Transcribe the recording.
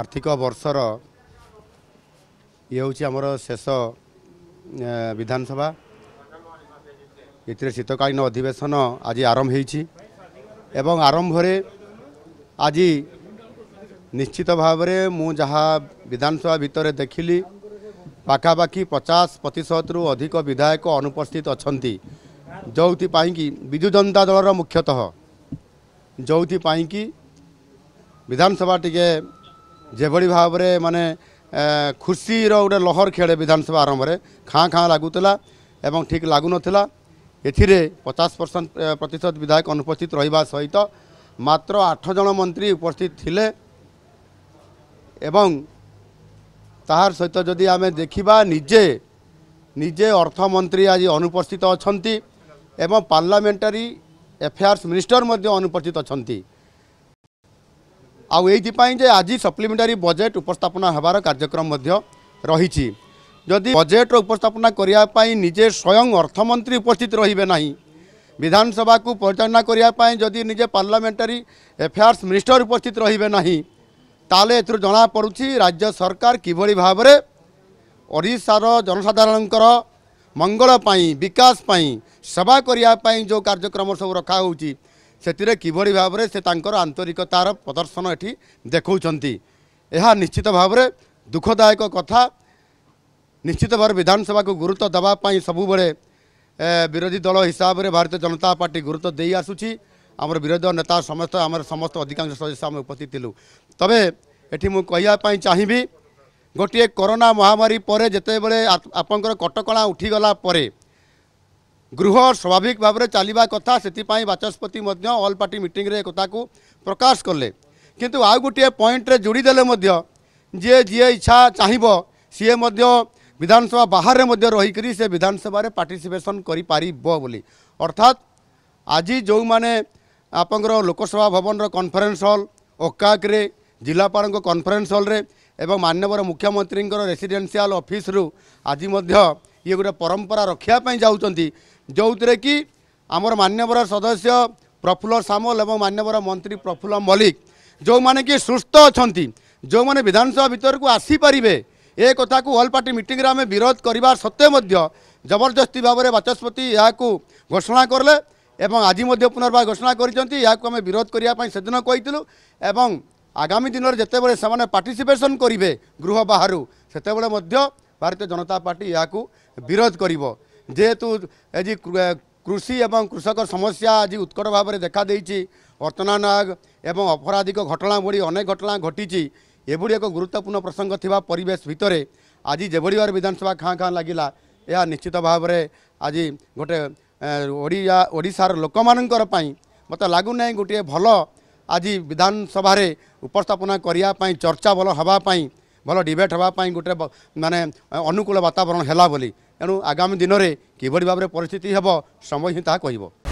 आर्थिक वर्षर ये हूँ आमर शेष विधानसभा शीतकालीन अधिवेशन आज आरंभ एवं आरंभ रे आज निश्चित भाव में जहाँ विधानसभा भितर देखिली पाखापाखि 50% रु अधिक विधायक अनुपस्थित अच्छा जो कि विजु जनता दलर मुख्यतः जो कि विधानसभा टिके जेभली भाव में माने खुशी गोटे लहर खेड़े विधानसभा आरंभ में खाँ खाँ लगुला एवं ठीक लगुन एथिरे 50% विधायक अनुपस्थित रहिबा सहित मात्र 8 जन मंत्री उपस्थित थिले एवं ताहार सहित जदि आमे देखिबा निजे निजे अर्थमंत्री आज अनुपस्थित अछंती एवं पार्लियामेंटरी अफेयर्स मिनिस्टर मध्ये अनुपस्थित अछंती आउ एइथिपाई जे आज सप्लीमेंटारी बजेट उपस्थापना हबार कार्यक्रम मध्ये रहिछि। जदि बजेट उपस्थापना करने निजे स्वयं अर्थमंत्री उपस्थित रहिबे नहीं विधानसभा को परिचालना करने जदि निजे पार्लियामेंटरी अफेयर्स मिनिस्टर उपस्थित रहिबे नहीं ताले एथुर जना पड़ुछि राज्य सरकार किभली भाव में ओडिशार जनसाधारण मंगल पाई विकास पाई सेवा करिया पाई जो कार्यक्रम सब रखा होउछि सेतिरे किभली भाव में से तांकर आंतरिकतार प्रदर्शन एठी देखौछंती। एहा निश्चित भाव में दुखदायक कथा निश्चित भाव विधानसभा को गुरुत्व देवाई सबु बड़े विरोधी दल हिसाब से भारतीय जनता पार्टी गुरुत्व दे आसुछि। आमर विरोधी नेता समस्त आमर समस्त अधिकांश सदस्य आम उपस्थित थिलु। तबे एठी मु कहिया चाहिबी गोटे कोरोना महामारी पर जते बेले आपनकर कटकणा उठीगला परे गृह स्वाभाविक भाव में चलवा कथा से बाचस्पति ऑल पार्टी मीटिंग रे कथा को प्रकाश कले किंतु आ गोटे पॉइंट रे जोड़ी देले मध्य जे जे इच्छा चाहिबो सीए मध्य विधानसभा बाहर रहीकरी से विधानसभा पार्टिसिपेसन करि पारिबो बोली अर्थात आज जो माने आपंकर लोकसभा भवन रो कॉन्फ्रेंस हॉल ओकाक रे जिलापाल कॉन्फ्रेंस हॉल रे एवं माननीय मुख्यमंत्री रेसिडेंशियल ऑफिस रु आज ये गोटे परंपरा रखापी जाऊँगी जो थे कि आमर माननीय सदस्य प्रफुल्ल सामल और माननीय मंत्री प्रफुल्ल मल्लिक जो माने कि सुस्थ अच्छा जो माने विधानसभा भीतर को आसीपारे ए कथा को ऑल पार्टी मीटिंग रे आमे विरोध करवा सत्ते मध्य जबरदस्ती भाव में बाचस्पति या घोषणा करले एवं आज पुनर्वार घोषणा करें विरोध करने से दिन कही एवं आगामी दिन में जितेबाला से पार्टिसिपेसन करेंगे गृह बाहर से भारतीय जनता पार्टी या विरोध करिबो जेहेतु आज कृषि एवं कृषक समस्या आज उत्कट भाव में देखा देछि वर्तमान एवं अपराधिक घटना भली अनेक घटना घटी एभली एक गुरुत्वपूर्ण प्रसंग थिबा परिवेश भितर आज जेभली भाव विधानसभा खाँ खाँ लागिला यह निश्चित भाव में आज गोटे ओडिशार लोक मानकर मत लगुना गोटे भल आज विधानसभा उपस्थापना करने चर्चा भल हाँपाई भल डिबेट हाँपाई गोटे माने अनुकूल वातावरण है बोली एणु आगामी दिन में किभली भाव में परिस्थिति हेब समय ही ताहा कहब।